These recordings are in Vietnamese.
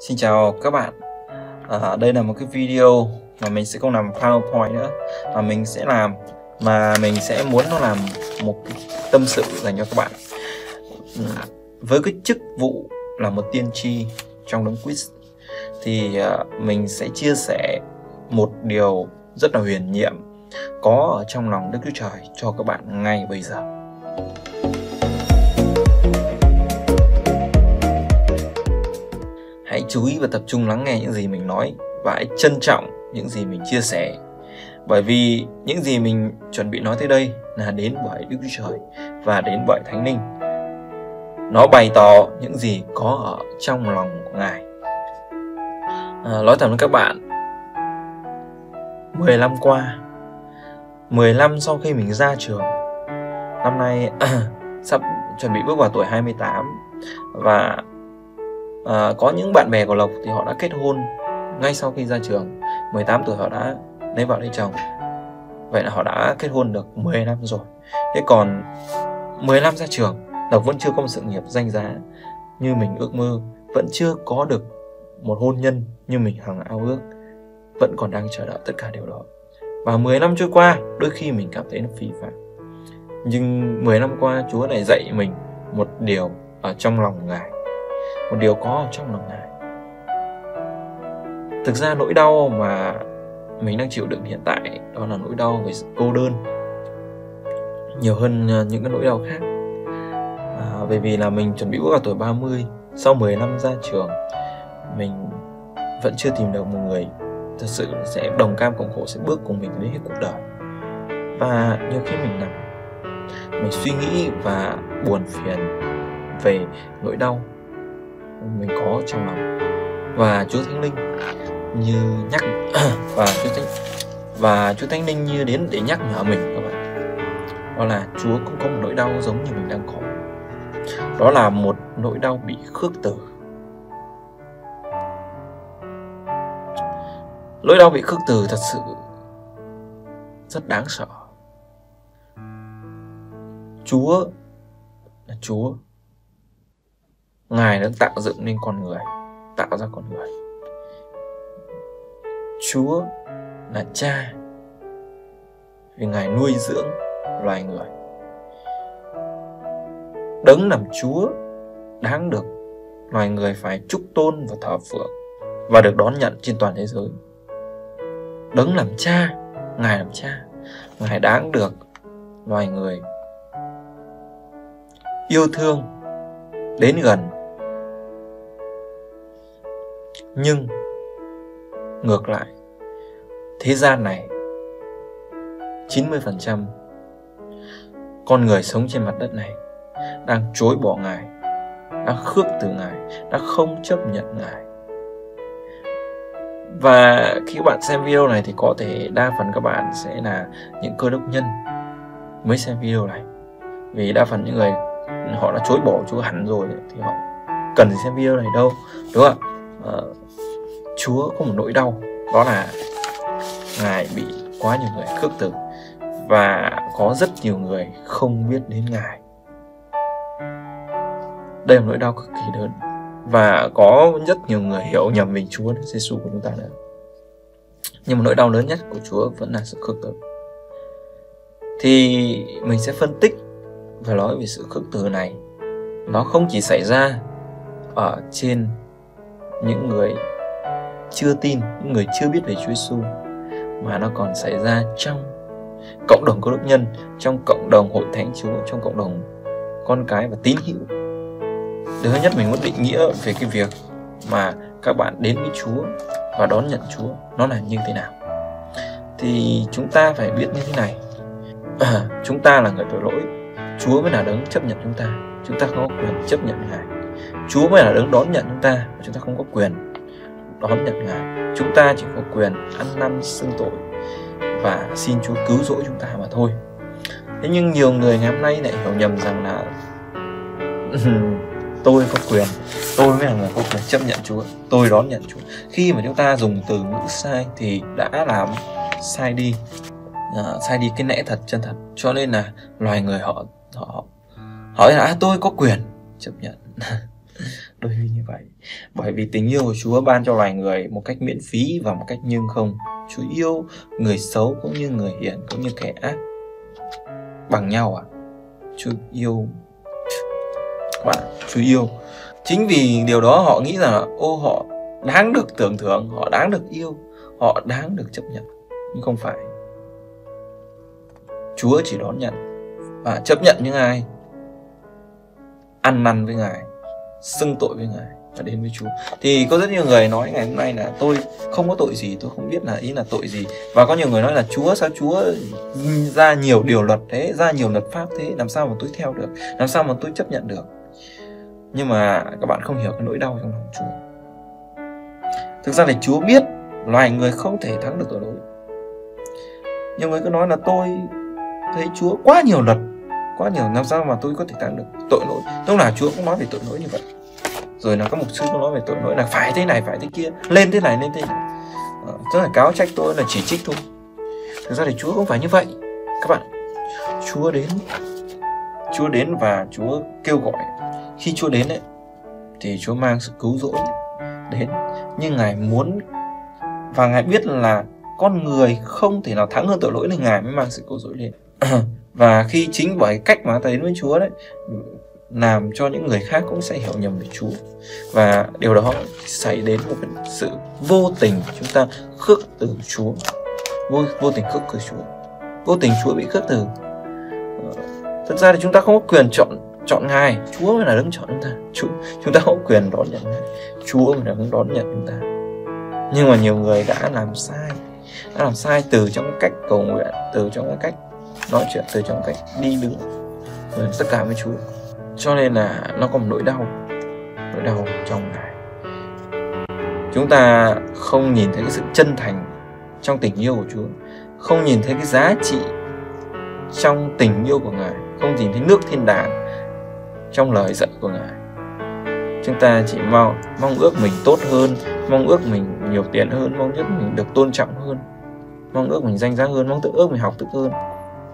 Xin chào các bạn. Đây là một cái video mà mình sẽ không làm PowerPoint nữa, mà mình sẽ muốn nó làm một cái tâm sự dành cho các bạn. Với cái chức vụ là một tiên tri trong đống quiz thì mình sẽ chia sẻ một điều rất là huyền nhiệm có ở trong lòng Đức Chúa Trời cho các bạn ngay bây giờ. Hãy chú ý và tập trung lắng nghe những gì mình nói, và hãy trân trọng những gì mình chia sẻ. Bởi vì những gì mình chuẩn bị nói tới đây là đến bởi Đức Chúa Trời và đến bởi Thánh Linh. Nó bày tỏ những gì có ở trong lòng của Ngài. Nói thật với các bạn, 15 qua, 15 sau khi mình ra trường, năm nay sắp chuẩn bị bước vào tuổi 28. Và có những bạn bè của Lộc thì họ đã kết hôn ngay sau khi ra trường. 18 tuổi họ đã lấy vợ lấy chồng. Vậy là họ đã kết hôn được 10 năm rồi. Thế còn 15 ra trường, Lộc vẫn chưa có một sự nghiệp danh giá như mình ước mơ, vẫn chưa có được một hôn nhân như mình hằng ao ước, vẫn còn đang chờ đợi tất cả điều đó. Và 10 năm trôi qua, đôi khi mình cảm thấy nó phí phạm. Nhưng 10 năm qua, Chúa này dạy mình một điều ở trong lòng Ngài, một điều có ở trong lòng Ngài. Thực ra nỗi đau mà mình đang chịu đựng hiện tại đó là nỗi đau về sự cô đơn, nhiều hơn những cái nỗi đau khác. Bởi vì là mình chuẩn bị bước vào tuổi 30. Sau 10 năm ra trường, mình vẫn chưa tìm được một người thật sự sẽ đồng cam cộng khổ, sẽ bước cùng mình đến hết cuộc đời. Và nhiều khi mình nằm, mình suy nghĩ và buồn phiền về nỗi đau mình có trong lòng. Và Chúa Thánh Linh như nhắc Chúa Thánh Linh như đến để nhắc nhở mình các bạn. Đó là Chúa cũng có một nỗi đau giống như mình đang có. Đó là một nỗi đau bị khước từ. Nỗi đau bị khước từ thật sự rất đáng sợ. Chúa là Chúa. Ngài đã tạo dựng nên con người, tạo ra con người. Chúa là Cha, vì Ngài nuôi dưỡng loài người. Đấng làm Chúa đáng được loài người phải chúc tôn và thờ phượng và được đón nhận trên toàn thế giới. Đấng làm Cha, Ngài làm Cha, Ngài đáng được loài người yêu thương, đến gần. Nhưng ngược lại, thế gian này 90% con người sống trên mặt đất này đang chối bỏ Ngài, đang khước từ Ngài, đang không chấp nhận Ngài. Và khi bạn xem video này thì có thể đa phần các bạn sẽ là những cơ đốc nhân mới xem video này. Vì đa phần những người họ đã chối bỏ Chúa hẳn rồi thì họ cần gì xem video này đâu, đúng không ạ? Chúa có một nỗi đau, đó là Ngài bị quá nhiều người khước từ, và có rất nhiều người không biết đến Ngài. Đây là nỗi đau cực kỳ lớn, và có rất nhiều người hiểu nhầm về Chúa Giêsu của chúng ta nữa. Nhưng mà nỗi đau lớn nhất của Chúa vẫn là sự khước từ. Thì mình sẽ phân tích và nói về sự khước từ này. Nó không chỉ xảy ra ở trên những người chưa tin, những người chưa biết về Chúa Giêsu, mà nó còn xảy ra trong cộng đồng Cơ Đốc nhân, trong cộng đồng Hội Thánh Chúa, trong cộng đồng con cái và tín hữu. Thứ nhất, mình muốn định nghĩa về cái việc mà các bạn đến với Chúa và đón nhận Chúa nó là như thế nào. Thì chúng ta phải biết như thế này, chúng ta là người tội lỗi, Chúa mới là đấng chấp nhận chúng ta. Chúng ta không có quyền chấp nhận Ngài. Chúa mới là đấng đón nhận chúng ta, chúng ta không có quyền đón nhận Ngài. Chúng ta chỉ có quyền ăn năn xưng tội và xin Chúa cứu rỗi chúng ta mà thôi. Thế nhưng nhiều người ngày hôm nay lại hiểu nhầm rằng là tôi có quyền, tôi mới là người có quyền chấp nhận Chúa, tôi đón nhận Chúa. Khi mà chúng ta dùng từ ngữ sai thì đã làm sai đi, cái lẽ thật, chân thật. Cho nên là loài người họ đã tôi có quyền chấp nhận Đôi khi như vậy. Bởi vì tình yêu của Chúa ban cho loài người một cách miễn phí và một cách nhưng không. Chúa yêu người xấu cũng như người hiền, cũng như kẻ ác bằng nhau à? Chúa yêu các bạn, Chúa yêu. Chính vì điều đó họ nghĩ rằng là ô, họ đáng được tưởng thưởng, họ đáng được yêu, họ đáng được chấp nhận. Nhưng không phải. Chúa chỉ đón nhận và chấp nhận những ai ăn năn với Ngài, xưng tội với Ngài và đến với Chúa. Thì có rất nhiều người nói ngày hôm nay là tôi không có tội gì, tôi không biết là ý là tội gì. Và có nhiều người nói là Chúa, sao Chúa ra nhiều điều luật thế, ra nhiều luật pháp thế, làm sao mà tôi theo được, làm sao mà tôi chấp nhận được. Nhưng mà các bạn không hiểu cái nỗi đau trong lòng Chúa. Thực ra là Chúa biết loài người không thể thắng được tội lỗi. Nhiều người cứ nói là tôi thấy Chúa quá nhiều luật, quá nhiều, làm sao mà tôi có thể thắng được tội lỗi. Lúc nào Chúa cũng nói về tội lỗi như vậy. Rồi là các mục sư cũng nói về tội lỗi là phải thế này, phải thế kia, lên thế này, lên thế này. Rất là cáo trách tôi, là chỉ trích thôi. Thực ra thì Chúa không phải như vậy các bạn. Chúa đến và Chúa kêu gọi. Khi Chúa đến ấy, thì Chúa mang sự cứu rỗi đến. Nhưng Ngài muốn, và Ngài biết là con người không thể nào thắng hơn tội lỗi, nên Ngài mới mang sự cứu rỗi lên. Và khi chính bởi cách mà ta đến với Chúa đấy, làm cho những người khác cũng sẽ hiểu nhầm về Chúa. Và điều đó xảy đến một sự vô tình chúng ta khước từ Chúa. Vô tình khước từ Chúa. Vô tình Chúa bị khước từ. Thật ra thì chúng ta không có quyền chọn Ngài. Chúa mới là đứng chọn chúng ta. Chúng ta không có quyền đón nhận Ngài. Chúa mới là đứng đón nhận chúng ta. Nhưng mà nhiều người đã làm sai. Đã làm sai từ trong cách cầu nguyện, từ trong cách nói chuyện, từ trong cách đi đứng, tất cả với Chúa. Cho nên là nó có một nỗi đau trong Ngài. Chúng ta không nhìn thấy cái sự chân thành trong tình yêu của Chúa, không nhìn thấy cái giá trị trong tình yêu của Ngài, không nhìn thấy nước thiên đàng trong lời dạy của Ngài. Chúng ta chỉ mong ước mình tốt hơn, mong ước mình nhiều tiền hơn, mong ước mình được tôn trọng hơn, mong ước mình danh giá hơn, mong ước mình học thức hơn,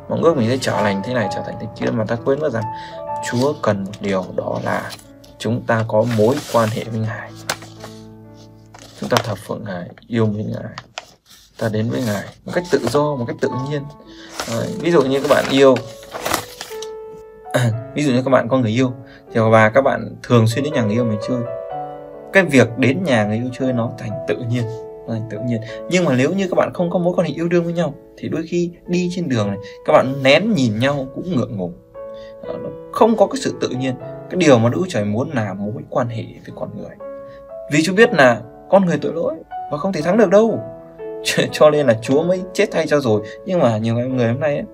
mong ước mình sẽ trở thành thế này, trở thành thế kia, mà ta quên mất rằng Chúa cần một điều, đó là chúng ta có mối quan hệ với Ngài. Chúng ta thờ phượng Ngài, yêu mến Ngài, ta đến với Ngài một cách tự do, một cách tự nhiên. Ví dụ như các bạn yêu, ví dụ như các bạn có người yêu, thì và các bạn thường xuyên đến nhà người yêu mình chơi. Cái việc đến nhà người yêu chơi nó thành tự nhiên. Nhưng mà nếu như các bạn không có mối quan hệ yêu đương với nhau, thì đôi khi đi trên đường này, các bạn nén nhìn nhau cũng ngượng ngùng. Nó không có cái sự tự nhiên. Cái điều mà Đức Chúa Trời muốn là mối quan hệ với con người. Vì Chúa biết là con người tội lỗi và không thể thắng được đâu. Cho nên là Chúa mới chết thay cho rồi. Nhưng mà nhiều người hôm nay ấy,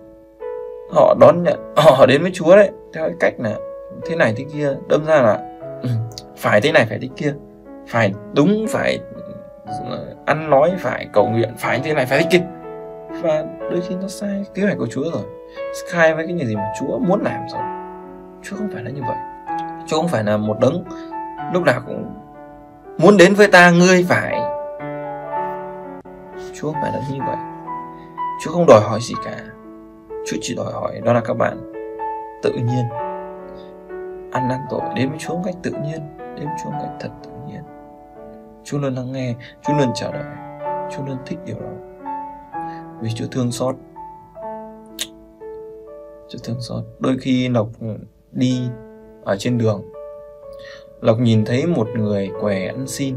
họ đón nhận, họ đến với Chúa đấy theo cái cách là thế này thế kia, đâm ra là phải thế này phải thế kia, phải đúng, phải ăn nói, phải cầu nguyện, phải thế này phải thế kia. Và đôi khi nó sai kế hoạch của Chúa rồi, sai với cái những gì mà Chúa muốn làm rồi. Chúa không phải là như vậy. Chúa không phải là một đấng lúc nào cũng muốn đến với ta ngươi phải. Chúa không phải là như vậy. Chúa không đòi hỏi gì cả. Chúa chỉ đòi hỏi đó là các bạn tự nhiên ăn năn tội, đến với Chúa một cách tự nhiên, đến với Chúa một cách thật tự nhiên. Chúa luôn lắng nghe, Chúa luôn trả lời, Chúa luôn thích điều đó. Vì Chúa thương xót. Chúa thương xót. Đôi khi Lộc đi ở trên đường, Lộc nhìn thấy một người què ăn xin.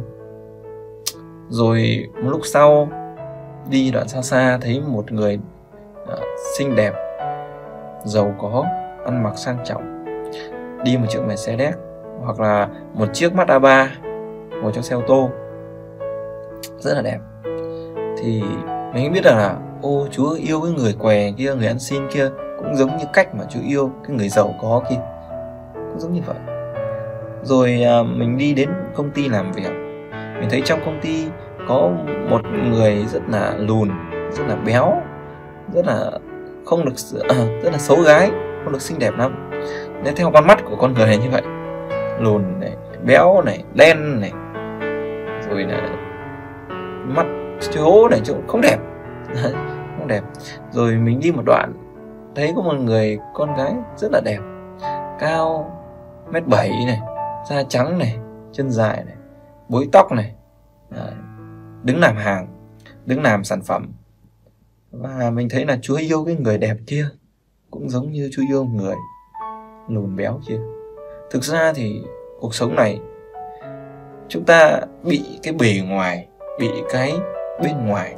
Rồi một lúc sau đi đoạn xa xa thấy một người xinh đẹp, giàu có, ăn mặc sang trọng, đi một chiếc Mercedes hoặc là một chiếc Mazda 3, một chiếc xe ô tô rất là đẹp. Thì mình biết rằng là ô, Chúa yêu cái người què kia, người ăn xin kia, cũng giống như cách mà Chúa yêu cái người giàu có kia, cũng giống như vậy. Rồi mình đi đến công ty làm việc, mình thấy trong công ty có một người rất là lùn, rất là béo, rất là không được, rất là xấu gái, không được xinh đẹp lắm. Nên theo con mắt của con người này như vậy, lùn này, béo này, đen này, rồi là mắt chỗ này chỗ không đẹp, không đẹp. Rồi mình đi một đoạn thấy có một người con gái rất là đẹp, cao 1m7 này, da trắng này, chân dài này, búi tóc này. Đấy. Đứng làm hàng, đứng làm sản phẩm. Và mình thấy là Chúa yêu cái người đẹp kia cũng giống như Chúa yêu người lùn béo kia. Thực ra thì cuộc sống này chúng ta bị cái bề ngoài, bị cái bên ngoài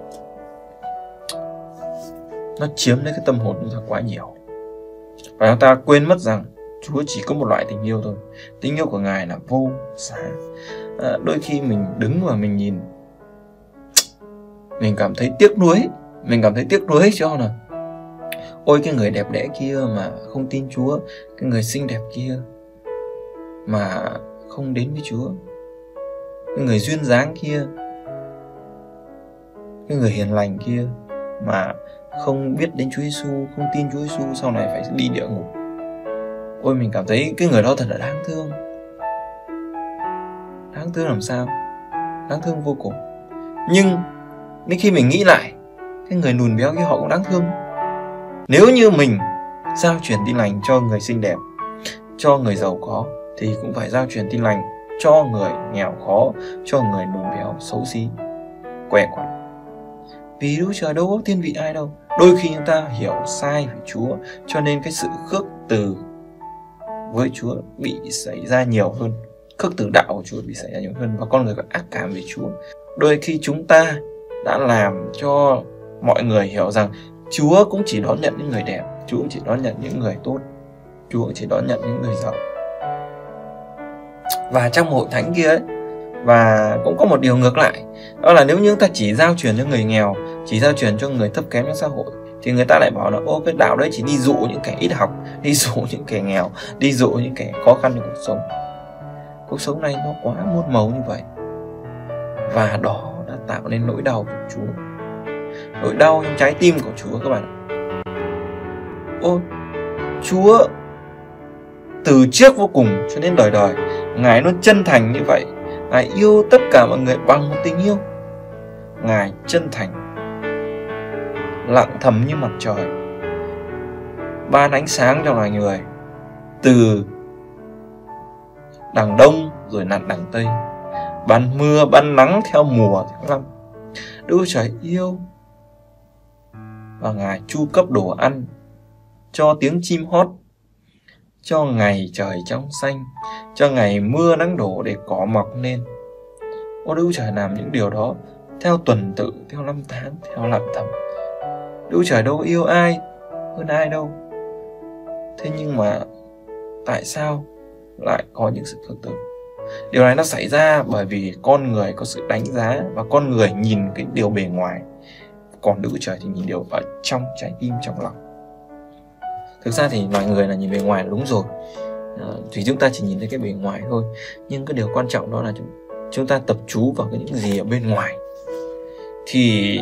nó chiếm lấy cái tâm hồn chúng ta quá nhiều. Và chúng ta quên mất rằng Chúa chỉ có một loại tình yêu thôi. Tình yêu của Ngài là vô giá. Đôi khi mình đứng và mình nhìn, mình cảm thấy tiếc nuối. Mình cảm thấy tiếc nuối cho là ôi cái người đẹp đẽ kia mà không tin Chúa, cái người xinh đẹp kia mà không đến với Chúa, cái người duyên dáng kia, cái người hiền lành kia mà không biết đến Chúa Giêsu, không tin Chúa Giêsu, sau này phải đi địa ngục. Ôi mình cảm thấy cái người đó thật là đáng thương. Đáng thương làm sao? Đáng thương vô cùng. Nhưng đến khi mình nghĩ lại, cái người lùn béo kia họ cũng đáng thương. Nếu như mình giao truyền tin lành cho người xinh đẹp, cho người giàu có, thì cũng phải giao truyền tin lành cho người nghèo khó, cho người lùn béo xấu xí, què quặt. Vì Đức Trời đâu có thiên vị ai đâu. Đôi khi chúng ta hiểu sai về Chúa, cho nên cái sự khước từ với Chúa bị xảy ra nhiều hơn. Khước từ đạo của Chúa bị xảy ra nhiều hơn. Và con người có ác cảm về Chúa. Đôi khi chúng ta đã làm cho mọi người hiểu rằng Chúa cũng chỉ đón nhận những người đẹp, Chúa cũng chỉ đón nhận những người tốt, Chúa cũng chỉ đón nhận những người giàu. Và trong hội thánh kia ấy, và cũng có một điều ngược lại, đó là nếu như ta chỉ giao truyền cho người nghèo, chỉ giao truyền cho người thấp kém trong xã hội, thì người ta lại bảo là ô cái đạo đấy chỉ đi dụ những kẻ ít học, đi dụ những kẻ nghèo, đi dụ những kẻ khó khăn trong cuộc sống. Cuộc sống này nó quá muôn màu như vậy. Và đó đã tạo nên nỗi đau của Chúa, nỗi đau trong trái tim của Chúa các bạn. Ô Chúa từ trước vô cùng cho đến đời đời, Ngài luôn chân thành như vậy. Ngài yêu tất cả mọi người bằng một tình yêu. Ngài chân thành, lặng thầm như mặt trời, ban ánh sáng cho loài người từ đằng đông rồi nạt đằng tây, ban mưa ban nắng theo mùa tháng năm. Đức Trời yêu. Và Ngài chu cấp đồ ăn cho tiếng chim hót, cho ngày trời trong xanh, cho ngày mưa nắng đổ để cỏ mọc lên. Ô Đức Trời làm những điều đó theo tuần tự, theo năm tháng, theo lặng thầm. Đức Trời đâu yêu ai hơn ai đâu. Thế nhưng mà tại sao lại có những sự khước từ? Điều này nó xảy ra bởi vì con người có sự đánh giá, và con người nhìn cái điều bề ngoài, còn Đức Trời thì nhìn điều ở trong trái tim, trong lòng. Thực ra thì loài người là nhìn bề ngoài là đúng rồi, thì chúng ta chỉ nhìn thấy cái bề ngoài thôi. Nhưng cái điều quan trọng đó là chúng ta tập trú vào cái những gì ở bên ngoài, thì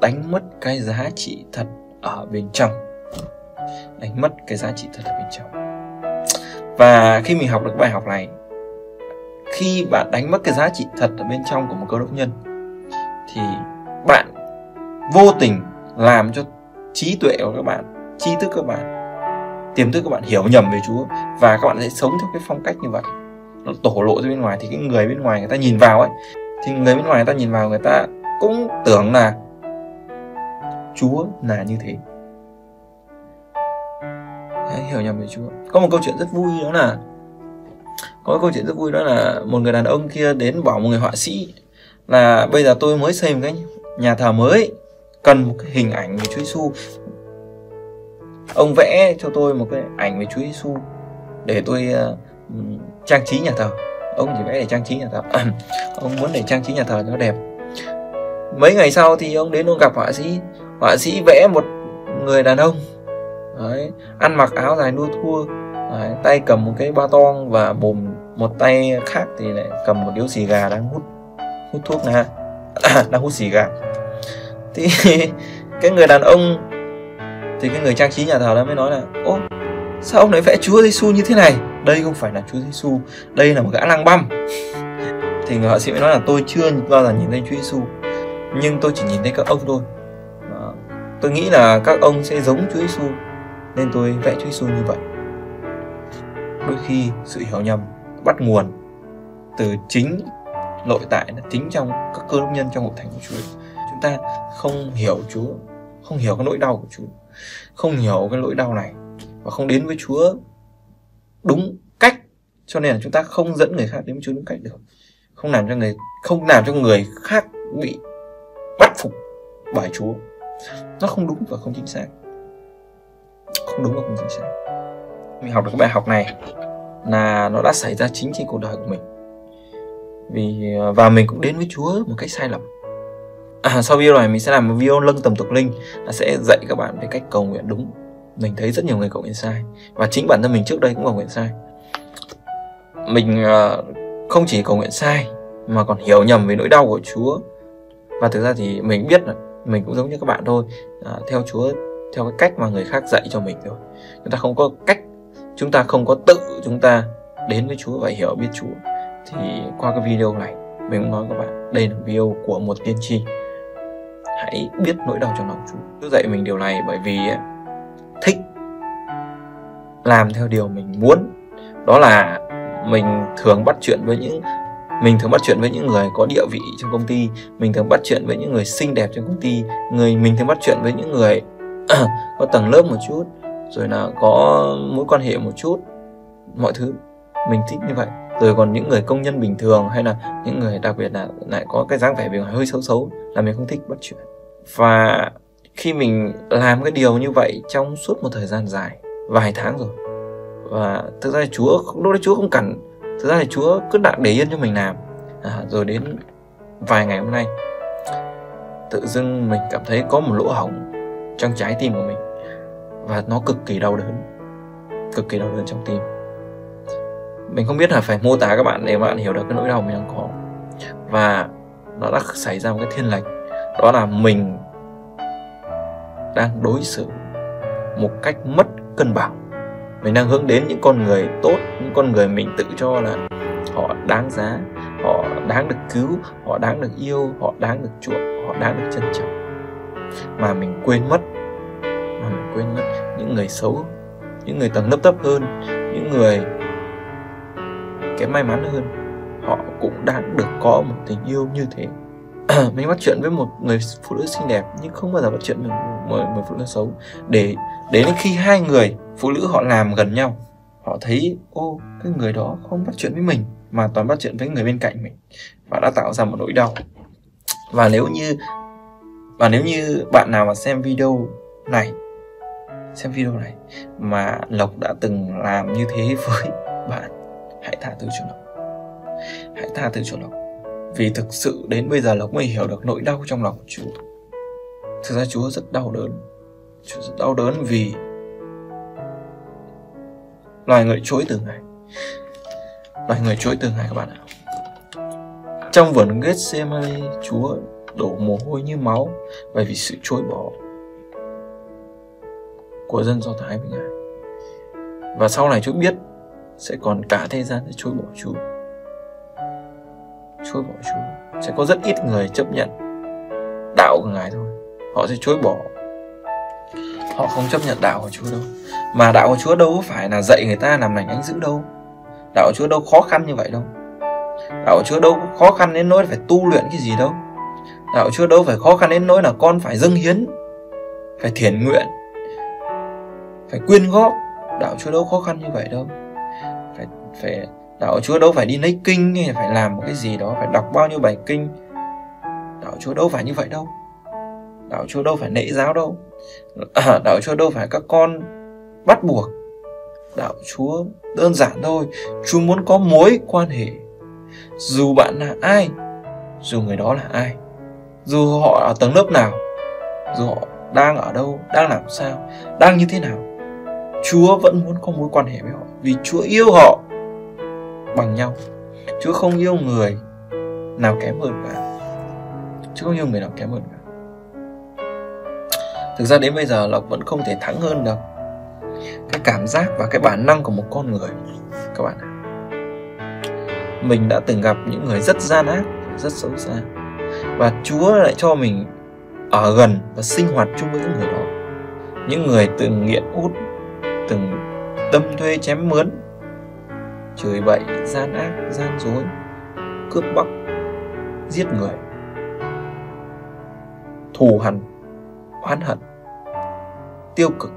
đánh mất cái giá trị thật ở bên trong. Đánh mất cái giá trị thật ở bên trong. Và khi mình học được bài học này, khi bạn đánh mất cái giá trị thật ở bên trong của một cơ đốc nhân, thì bạn vô tình làm cho trí tuệ của các bạn, trí thức các bạn, tiềm thức các bạn hiểu nhầm về Chúa. Và các bạn sẽ sống theo cái phong cách như vậy. Nó tổ lộ ra bên ngoài, thì cái người bên ngoài người ta nhìn vào ấy, thì người bên ngoài người ta nhìn vào, người ta cũng tưởng là Chúa là như thế. Đấy, hiểu nhầm về Chúa. Có một câu chuyện rất vui, đó là một người đàn ông kia đến bảo một người họa sĩ là bây giờ tôi mới xây một cái nhà thờ mới, cần một cái hình ảnh về Chúa Giêsu. Ông vẽ cho tôi một cái ảnh về Chúa Giêsu để tôi trang trí nhà thờ. Ông chỉ vẽ để trang trí nhà thờ. Ông muốn để trang trí nhà thờ cho nó đẹp. Mấy ngày sau thì ông đến, ông gặp họa sĩ vẽ một người đàn ông. Đấy, ăn mặc áo dài đua thua. Đấy, tay cầm một cái ba tong, và bồm một tay khác thì lại cầm một điếu xì gà đang hút thuốc nè, đang hút xì gà. Thì cái người đàn ông, thì cái người trang trí nhà thờ đó mới nói là ô sao ông lại vẽ Chúa Giêsu như thế này? Đây không phải là Chúa Giêsu, đây là một gã lang băm. Thì người họa sĩ mới nói là tôi chưa bao giờ nhìn thấy Chúa Giêsu, nhưng tôi chỉ nhìn thấy các ông thôi. Đó, tôi nghĩ là các ông sẽ giống Chúa Giêsu nên tôi vẽ Chúa Giêsu như vậy. Đôi khi sự hiểu nhầm bắt nguồn từ chính nội tại, chính trong các cơ đốc nhân trong hội thánh của Chúa. Chúng ta không hiểu Chúa, không hiểu cái nỗi đau của Chúa, không hiểu cái nỗi đau này và không đến với Chúa đúng cách, cho nên là chúng ta không dẫn người khác đến với Chúa đúng cách được, không làm cho người khác bị bắt phục bởi Chúa. Nó không đúng và không chính xác, Mình học được cái bài học này là nó đã xảy ra chính trên cuộc đời của mình, và mình cũng đến với Chúa một cách sai lầm. Sau video này mình sẽ làm một video nâng tầm thuộc linh, sẽ dạy các bạn về cách cầu nguyện đúng. Mình thấy rất nhiều người cầu nguyện sai, và chính bản thân mình trước đây cũng cầu nguyện sai. Mình không chỉ cầu nguyện sai mà còn hiểu nhầm về nỗi đau của Chúa. Và thực ra thì mình biết là mình cũng giống như các bạn thôi, theo Chúa theo cái cách mà người khác dạy cho mình thôi. Chúng ta không có tự đến với Chúa và hiểu biết Chúa. Thì qua cái video này mình cũng nói các bạn, đây là video của một tiên tri. Hãy biết nỗi đau trong lòng Chúa. Chúa dạy mình điều này bởi vì thích làm theo điều mình muốn. Đó là mình thường bắt chuyện với những người có địa vị trong công ty, mình thường bắt chuyện với những người xinh đẹp trong công ty, mình thường bắt chuyện với những người có tầng lớp một chút, rồi là có mối quan hệ một chút, mọi thứ mình thích như vậy. Rồi còn những người công nhân bình thường, hay là những người đặc biệt là lại có cái dáng vẻ hơi xấu là mình không thích bắt chuyện. Và khi mình làm cái điều như vậy trong suốt một thời gian dài, vài tháng rồi, và thực ra Chúa lúc đấy Chúa không cản, thực ra thì Chúa cứ để yên cho mình làm. Rồi đến vài ngày hôm nay, tự dưng mình cảm thấy có một lỗ hổng trong trái tim của mình, và nó cực kỳ đau đớn trong tim. Mình không biết là phải mô tả các bạn để các bạn hiểu được cái nỗi đau mình đang có. Và nó đã xảy ra một cái thiên lệch, đó là mình đang đối xử một cách mất cân bằng. Mình đang hướng đến những con người tốt, những con người mình tự cho là họ đáng giá, họ đáng được cứu, họ đáng được yêu, họ đáng được chuộng, họ đáng được trân trọng. Mà mình quên mất những người xấu, những người tầng lớp thấp hơn, những người kém may mắn hơn, họ cũng đáng được có một tình yêu như thế. Mình bắt chuyện với một người phụ nữ xinh đẹp nhưng không bao giờ bắt chuyện với một người phụ nữ xấu. Để đến khi hai người phụ nữ họ làm gần nhau, họ thấy ô, cái người đó không bắt chuyện với mình mà toàn bắt chuyện với người bên cạnh mình, và đã tạo ra một nỗi đau. Và nếu như bạn nào mà xem video này mà Lộc đã từng làm như thế với bạn, hãy tha thứ cho Lộc. Vì thực sự đến bây giờ Lộc mới hiểu được nỗi đau trong lòng của Chúa. Thực ra Chúa rất đau đớn. Chúa rất đau đớn vì loài người chối từ Ngài các bạn ạ. Trong vườn Gethsemane, Chúa đổ mồ hôi như máu bởi vì sự chối bỏ của dân Do Thái với Ngài. Và sau này Chúa biết sẽ còn cả thế gian sẽ chối bỏ Chúa. Sẽ có rất ít người chấp nhận đạo của Ngài thôi. Họ sẽ chối bỏ, họ không chấp nhận đạo của Chúa đâu. Mà đạo của Chúa đâu có phải là dạy người ta làm lành ánh dữ đâu. Đạo của Chúa đâu khó khăn như vậy đâu. Đạo của Chúa đâu khó khăn đến nỗi phải tu luyện cái gì đâu. Đạo của Chúa đâu phải khó khăn đến nỗi là con phải dâng hiến, phải thiền nguyện, phải quyên góp. Đạo Chúa đâu khó khăn như vậy đâu. Đạo của Chúa đâu phải đi lấy kinh hay phải làm một cái gì đó, phải đọc bao nhiêu bài kinh. Đạo Chúa đâu phải như vậy đâu. Đạo Chúa đâu phải nễ giáo đâu. Đạo Chúa đâu phải các con bắt buộc. Đạo Chúa đơn giản thôi. Chúa muốn có mối quan hệ. Dù bạn là ai, dù người đó là ai, dù họ ở tầng lớp nào, dù họ đang ở đâu, đang làm sao, đang như thế nào, Chúa vẫn muốn có mối quan hệ với họ. Vì Chúa yêu họ bằng nhau. Chúa không yêu người nào kém hơn cả. Thực ra đến bây giờ Lộc vẫn không thể thắng hơn được cái cảm giác và cái bản năng của một con người. Các bạn ạ, mình đã từng gặp những người rất gian ác, rất xấu xa, và Chúa lại cho mình ở gần và sinh hoạt chung với những người đó. Những người từng nghiện hút, từng đâm thuê chém mướn, chửi bậy, gian ác, gian dối, cướp bóc, giết người. Thù hằn, oán hận, tiêu cực,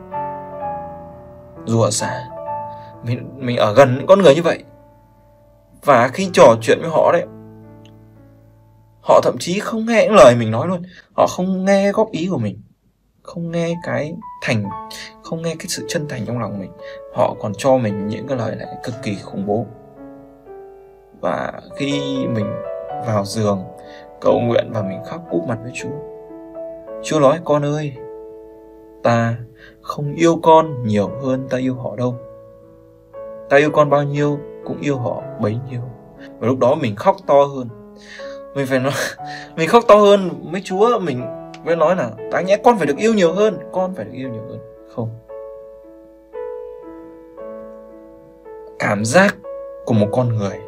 rủa xả. Mình ở gần những con người như vậy, và khi trò chuyện với họ đấy, họ thậm chí không nghe những lời mình nói luôn. Họ không nghe góp ý của mình, không nghe cái sự chân thành trong lòng mình. Họ còn cho mình những cái lời lại cực kỳ khủng bố. Và khi mình vào giường cầu nguyện và mình khóc úp mặt với Chúa, Chúa nói: "Con ơi, ta không yêu con nhiều hơn ta yêu họ đâu. Ta yêu con bao nhiêu cũng yêu họ bấy nhiêu." Và lúc đó mình khóc to hơn. Mình phải nói, mình khóc to hơn với Chúa. Mình phải nói là đáng nhẽ con phải được yêu nhiều hơn, con phải được yêu nhiều hơn. Không. Cảm giác của một con người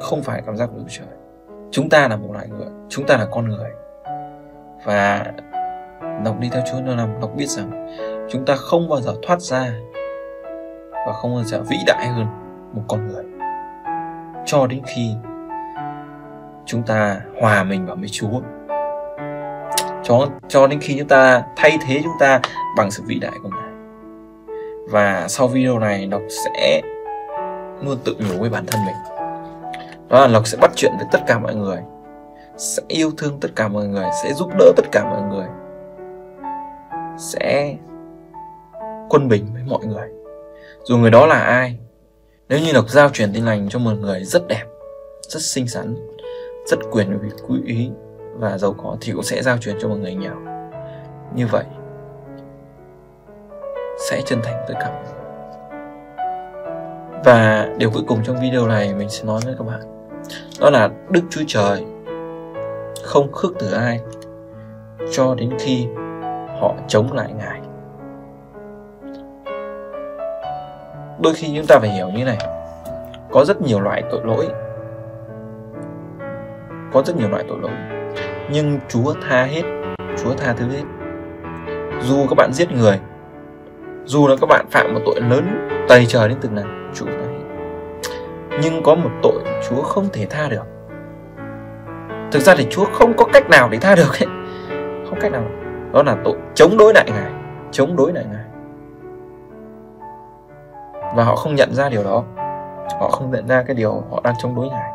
không phải cảm giác của Chúa Trời. Chúng ta là một loại người, chúng ta là con người. Và Lộc đi theo Chúa nó làm Lộc biết rằng chúng ta không bao giờ thoát ra và không bao giờ vĩ đại hơn một con người cho đến khi chúng ta hòa mình vào với Chúa, cho đến khi chúng ta thay thế chúng ta bằng sự vĩ đại của Ngài. Và sau video này, Lộc sẽ luôn tự nhủ với bản thân mình, đó là Lộc sẽ bắt chuyện với tất cả mọi người, sẽ yêu thương tất cả mọi người, sẽ giúp đỡ tất cả mọi người, sẽ quân bình với mọi người, dù người đó là ai. Nếu như Lộc giao truyền tin lành cho một người rất đẹp, rất xinh xắn, rất quyền quý và giàu có, thì cũng sẽ giao truyền cho một người nghèo. Như vậy sẽ chân thành tất cả. Và điều cuối cùng trong video này mình sẽ nói với các bạn, đó là Đức Chúa Trời không khước từ ai cho đến khi họ chống lại Ngài. Đôi khi chúng ta phải hiểu như này, có rất nhiều loại tội lỗi, có rất nhiều loại tội lỗi, nhưng Chúa tha hết, Chúa tha thứ hết. Dù các bạn giết người, dù là các bạn phạm một tội lớn tày trời đến từng nào, Chúa tha hết. Nhưng có một tội Chúa không thể tha được. Thực ra thì Chúa không có cách nào để tha được ấy. Không cách nào. Đó là tội chống đối lại Ngài, chống đối lại Ngài. Và họ không nhận ra điều đó, họ không nhận ra cái điều họ đang chống đối Ngài,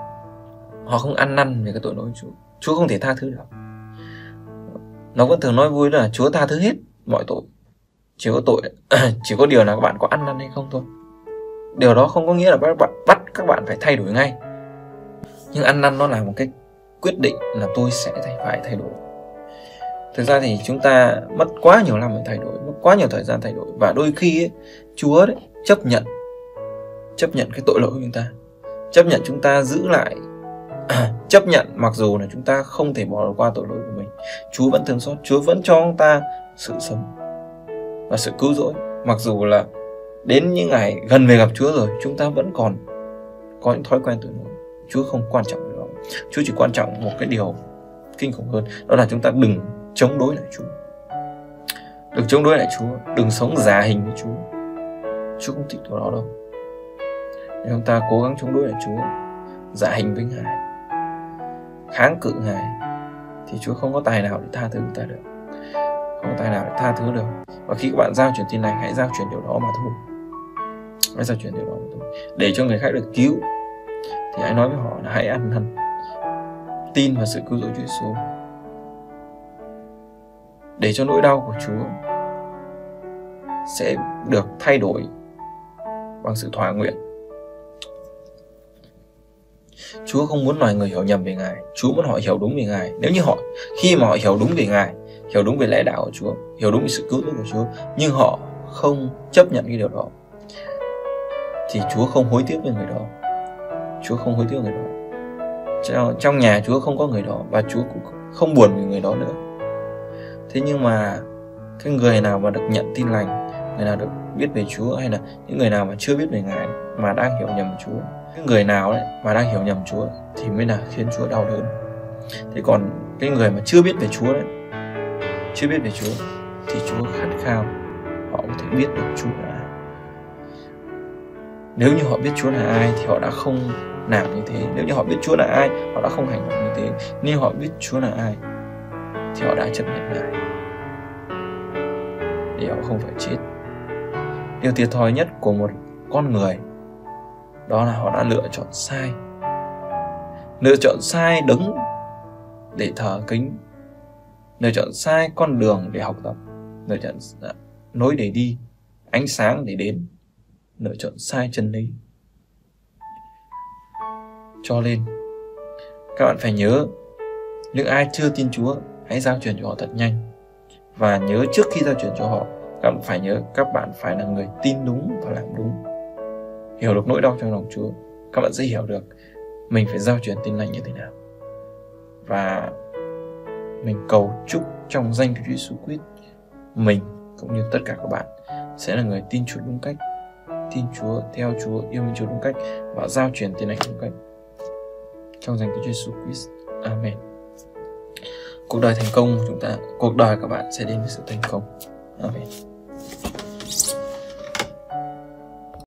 họ không ăn năn về cái tội lỗi Chúa. Chúa không thể tha thứ được. Nó vẫn thường nói vui là Chúa tha thứ hết mọi tội, chỉ có điều là các bạn có ăn năn hay không thôi. Điều đó không có nghĩa là bắt các bạn phải thay đổi ngay, nhưng ăn năn nó là một cái quyết định là tôi sẽ phải thay đổi. Thực ra thì chúng ta mất quá nhiều năm để thay đổi, mất quá nhiều thời gian thay đổi. Và đôi khi ấy, Chúa đấy, chấp nhận cái tội lỗi của chúng ta, chấp nhận chúng ta giữ lại, chấp nhận mặc dù là chúng ta không thể bỏ qua tội lỗi của mình. Chúa vẫn thương xót, Chúa vẫn cho chúng ta sự sống và sự cứu rỗi. Mặc dù là đến những ngày gần về gặp Chúa rồi, chúng ta vẫn còn có những thói quen tội lỗi. Chúa không quan trọng điều đó. Chúa chỉ quan trọng một cái điều kinh khủng hơn, đó là chúng ta đừng chống đối lại Chúa. Đừng chống đối lại Chúa, đừng sống giả hình với Chúa. Chúa không thích điều đó đâu. Nếu chúng ta cố gắng chống đối lại Chúa, giả hình với Ngài, kháng cự Ngài, thì Chúa không có tài nào để tha thứ người ta được. Không có tài nào để tha thứ được. Và khi các bạn giao truyền tin lành, hãy giao truyền điều đó mà thôi. Hãy giao truyền điều đó mà thôi. Để cho người khác được cứu, thì hãy nói với họ là hãy ăn năn, tin vào sự cứu rỗi Chúa Giêsu, để cho nỗi đau của Chúa sẽ được thay đổi bằng sự thỏa nguyện. Chúa không muốn loài người hiểu nhầm về Ngài, Chúa muốn họ hiểu đúng về Ngài. Nếu như khi mà họ hiểu đúng về Ngài, hiểu đúng về lẽ đạo của Chúa, hiểu đúng về sự cứu rỗi của Chúa, nhưng họ không chấp nhận cái điều đó, thì Chúa không hối tiếc về người đó. Chúa không hối tiếc người đó. Trong nhà Chúa không có người đó, và Chúa cũng không buồn về người đó nữa. Thế nhưng mà cái người nào mà được nhận tin lành, người nào được biết về Chúa, hay là những người nào mà chưa biết về Ngài mà đang hiểu nhầm Chúa, những người nào đấy mà đang hiểu nhầm Chúa thì mới là khiến Chúa đau đớn. Thế còn cái người mà chưa biết về Chúa đấy, chưa biết về Chúa, thì Chúa khát khao họ có thể biết được Chúa là ai. Nếu như họ biết Chúa là ai thì họ đã không làm như thế. Nếu như họ biết Chúa là ai, họ đã không hành động như thế. Nếu họ biết Chúa là ai thì họ đã chấp nhận Ngài để họ không phải chết. Điều thiệt thòi nhất của một con người đó là họ đã lựa chọn sai. Lựa chọn sai đứng để thờ kính, lựa chọn sai con đường để học tập, lựa chọn lối để đi, ánh sáng để đến, lựa chọn sai chân lý. Cho nên các bạn phải nhớ, những ai chưa tin Chúa hãy giao truyền cho họ thật nhanh. Và nhớ, trước khi giao truyền cho họ, các bạn phải nhớ các bạn phải là người tin đúng và làm đúng. Hiểu được nỗi đau trong lòng Chúa, các bạn sẽ hiểu được mình phải giao truyền tin lành như thế nào. Và mình cầu chúc trong danh của Chúa Giêsu Christ, mình cũng như tất cả các bạn sẽ là người tin Chúa đúng cách, tin Chúa, theo Chúa, yêu mến Chúa đúng cách và giao truyền tin lành đúng cách. Trong danh của Chúa Giêsu Christ. Amen. Cuộc đời thành công của chúng ta, cuộc đời các bạn sẽ đến với sự thành công. Amen.